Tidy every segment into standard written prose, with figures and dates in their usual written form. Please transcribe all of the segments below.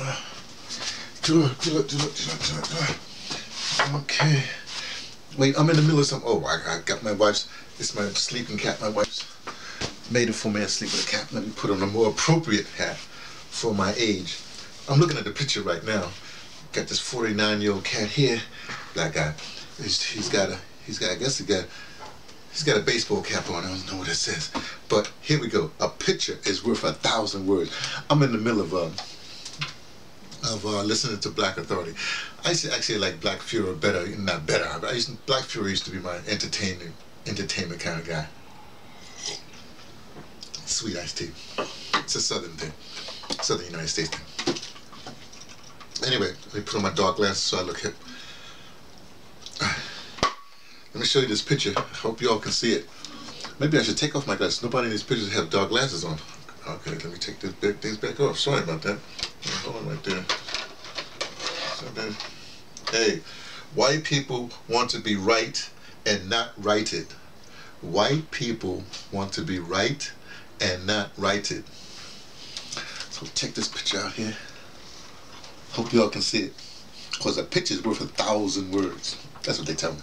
Okay. Wait, I'm in the middle of some. Oh, I got my wife's. It's my sleeping cat. My wife's made it for me. I sleep with a cat. Let me put on a more appropriate hat for my age. I'm looking at the picture right now. Got this 49-year-old cat here, black guy. He's got a baseball cap on. I don't know what it says, but here we go. A picture is worth 1,000 words. I'm in the middle of listening to Black Authority. I actually like Black Fuhrer better, not better. But Black Fuhrer used to be my entertainment kind of guy. Sweet iced tea. It's a southern thing, southern United States thing. Anyway, let me put on my dark glasses so I look hip. Let me show you this picture. I hope you all can see it. Maybe I should take off my glasses. Nobody in these pictures have dark glasses on. Okay, let me take these back off. Sorry about that. Hold on right there. Hey, white people want to be right and not righted. White people want to be right and not righted. So check this picture out here. Hope y'all can see it, because a picture's worth 1,000 words. That's what they tell me.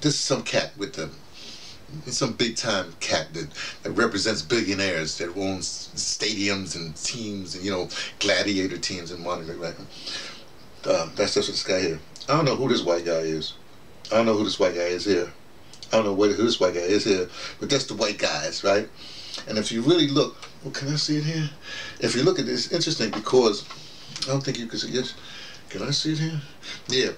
This is some cat with the, some big-time cat that represents billionaires that owns stadiums and teams and, you know, gladiator teams and monitoring. That's just this guy here. I don't know who this white guy is. I don't know who this white guy is here. I don't know who this white guy is here, but that's the white guys, right? And if you really look, well, can I see it here? If you look at this, it's interesting because I don't think you can see. Yes, can I see it here? Yeah.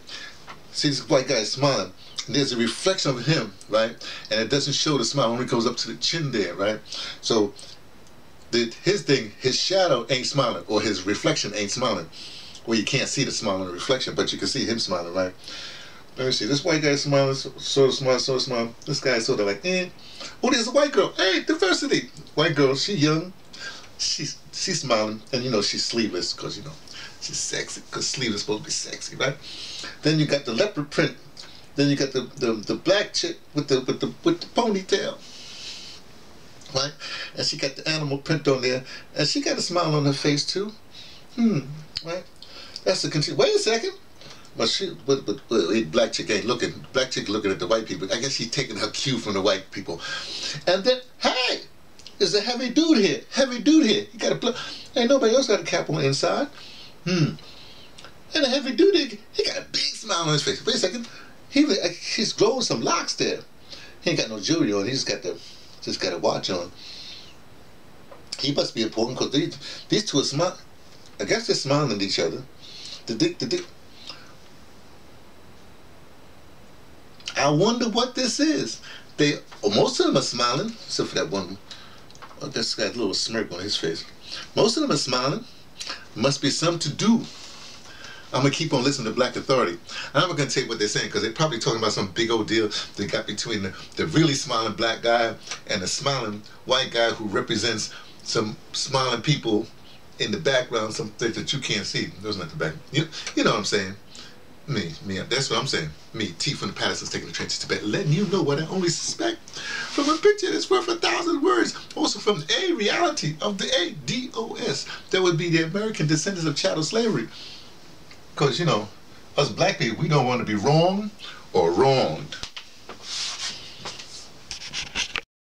See this white guy smiling. And there's a reflection of him, right? And it doesn't show the smile; it only goes up to the chin there, right? So his thing, his shadow ain't smiling, or his reflection ain't smiling. Well, you can't see the smile on the reflection, but you can see him smiling, right? Let me see. This white guy is smiling, sort of smiling, sort of smiling. This guy is sort of like, eh. Oh, there's a white girl. Hey, diversity. White girl, she young. She's smiling. And, you know, she's sleeveless because, you know, she's sexy. Because sleeveless is supposed to be sexy, right? Then you got the leopard print. Then you got the black chick with the ponytail. Right? And she got the animal print on there. And she got a smile on her face, too. Right? That's the continue. Wait a second. But black chick ain't looking. Black chick looking at the white people. I guess she's taking her cue from the white people. And then, hey, there's a heavy dude here. Heavy dude here. He got a ain't nobody else got a cap on the inside. And a heavy dude here, he got a big smile on his face. Wait a second. He's growing some locks there. He ain't got no jewelry on. He just got a watch on. He must be important because these two are smiling. I guess they're smiling at each other. I wonder what this is. Most of them are smiling, except for that one. Oh, that's got a little smirk on his face. Most of them are smiling. Must be something to do. I'm gonna keep on listening to Black Authority. I'm not gonna tell you what they're saying because they're probably talking about some big old deal they got between the really smiling black guy and the smiling white guy who represents some smiling people in the background, something that you can't see. Those not the back. You know what I'm saying? Me, that's what I'm saying. Me, T from the Patterson's taking the train to Tibet, letting you know what I only suspect from a picture that's worth 1,000 words. Also from a reality of the ADOS, that would be the American descendants of chattel slavery. Because, you know, us black people, we don't want to be wronged or wronged.